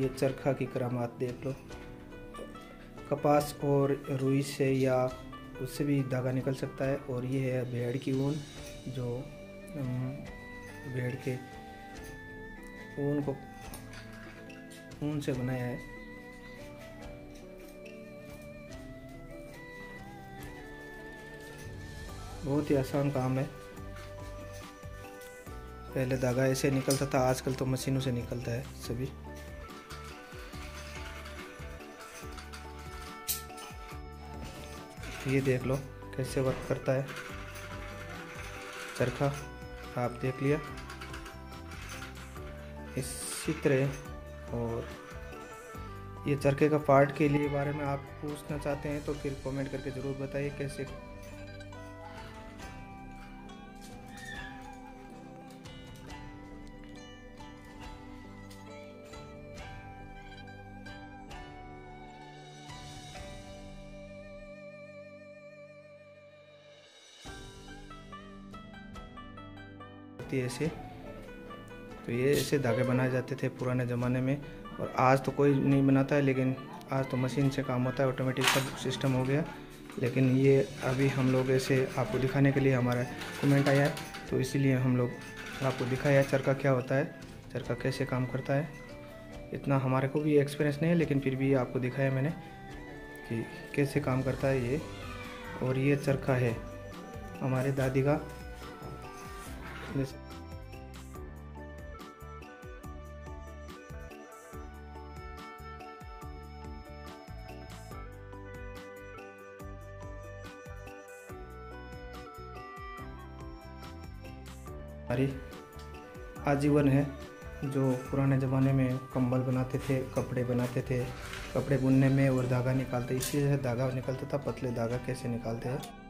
ये चरखा की करामात देख लो। कपास और रुई से या उससे भी धागा निकल सकता है। और ये है भेड़ की ऊन, जो भेड़ के ऊन को ऊन से बनाया है। बहुत ही आसान काम है। पहले धागा ऐसे निकलता था, आजकल तो मशीनों से निकलता है सभी। ये देख लो कैसे वर्क करता है चरखा, आप देख लिया। इसी तरह और ये चरखे का पार्ट के लिए बारे में आप पूछना चाहते हैं तो फिर कमेंट करके ज़रूर बताइए कैसे। ऐसे तो ये ऐसे धागे बनाए जाते थे पुराने ज़माने में, और आज तो कोई नहीं बनाता है, लेकिन आज तो मशीन से काम होता है, ऑटोमेटिक सब सिस्टम हो गया। लेकिन ये अभी हम लोग ऐसे आपको दिखाने के लिए हमारा कमेंट आया है, तो इसीलिए हम लोग आपको दिखाया चरखा क्या होता है, चरखा कैसे काम करता है। इतना हमारे को भी एक्सपीरियंस नहीं है, लेकिन फिर भी आपको दिखाया मैंने कि कैसे काम करता है ये। और ये चरखा है हमारे दादी का। आजीवन है, जो पुराने ज़माने में कंबल बनाते थे, कपड़े बनाते थे, कपड़े बुनने में और धागा निकालते, इसी से धागा निकलता था। पतले धागा कैसे निकालते हैं